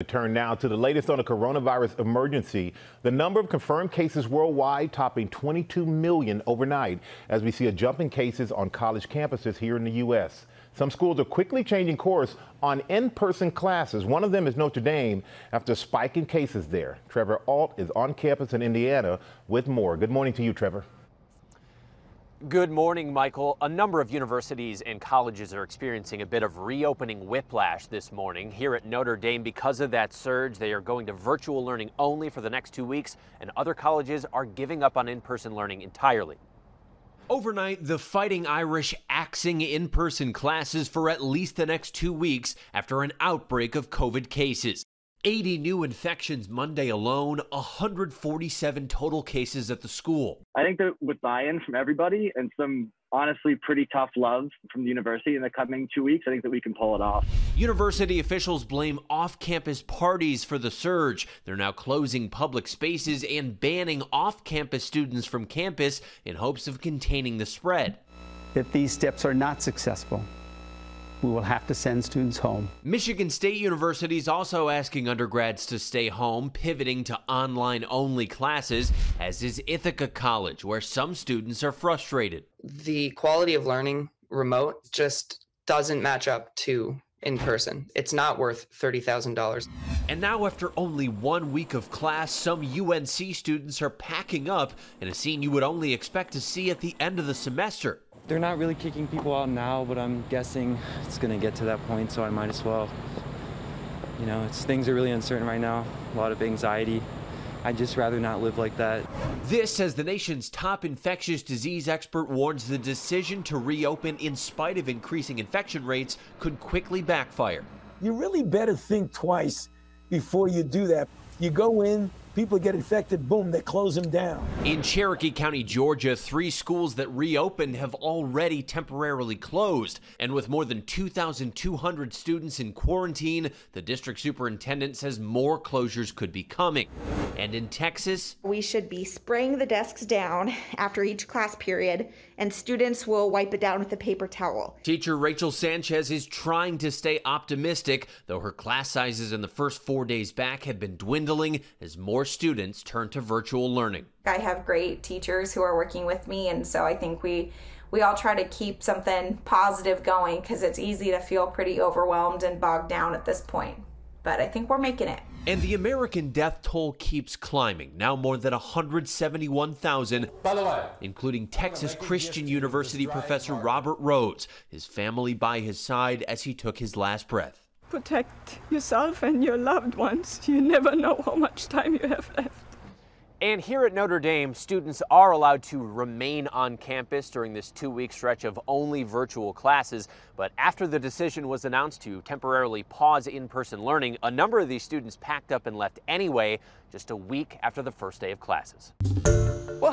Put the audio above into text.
To turn now to the latest on the coronavirus emergency, the number of confirmed cases worldwide topping 22 million overnight as we see a jump in cases on college campuses here in the U.S. Some schools are quickly changing course on in-person classes. One of them is Notre Dame after a spike in cases there. Trevor Ault is on campus in Indiana with more. Good morning to you, Trevor. Good morning, Michael. A number of universities and colleges are experiencing a bit of reopening whiplash this morning. Here at Notre Dame, because of that surge, they are going to virtual learning only for the next 2 weeks, and other colleges are giving up on in-person learning entirely. Overnight, the Fighting Irish axing in-person classes for at least the next 2 weeks after an outbreak of COVID cases. 80 new infections Monday alone, 147 total cases at the school. I think that with buy-in from everybody and some honestly pretty tough love from the university in the coming 2 weeks, I think that we can pull it off. University officials blame off-campus parties for the surge. They're now closing public spaces and banning off-campus students from campus in hopes of containing the spread. If these steps are not successful, we will have to send students home. Michigan State University is also asking undergrads to stay home, pivoting to online-only classes, as is Ithaca College, where some students are frustrated. The quality of learning remote just doesn't match up to in-person. It's not worth $30,000. And now, after only 1 week of class, some UNC students are packing up in a scene you would only expect to see at the end of the semester. They're not really kicking people out now, but I'm guessing it's going to get to that point, so I might as well. You know, things are really uncertain right now, a lot of anxiety. I'd just rather not live like that. This, as the nation's top infectious disease expert warns, the decision to reopen in spite of increasing infection rates could quickly backfire. You really better think twice before you do that. You go in, people get infected, boom, they close them down. In Cherokee County, Georgia, 3 schools that reopened have already temporarily closed. And with more than 2,200 students in quarantine, the district superintendent says more closures could be coming. And in Texas, we should be spraying the desks down after each class period, and students will wipe it down with a paper towel. Teacher Rachel Sanchez is trying to stay optimistic, though her class sizes in the first 4 days back had been dwindling as more students turn to virtual learning. I have great teachers who are working with me, and so I think we all try to keep something positive going, because it's easy to feel pretty overwhelmed and bogged down at this point. But I think we're making it. And the American death toll keeps climbing, now more than 171,000, including Texas Christian University professor Robert Rhodes, his family by his side as he took his last breath. Protect yourself and your loved ones. You never know how much time you have left. And here at Notre Dame, students are allowed to remain on campus during this 2-week stretch of only virtual classes. But after the decision was announced to temporarily pause in-person learning, a number of these students packed up and left anyway, just a week after the first day of classes. Well,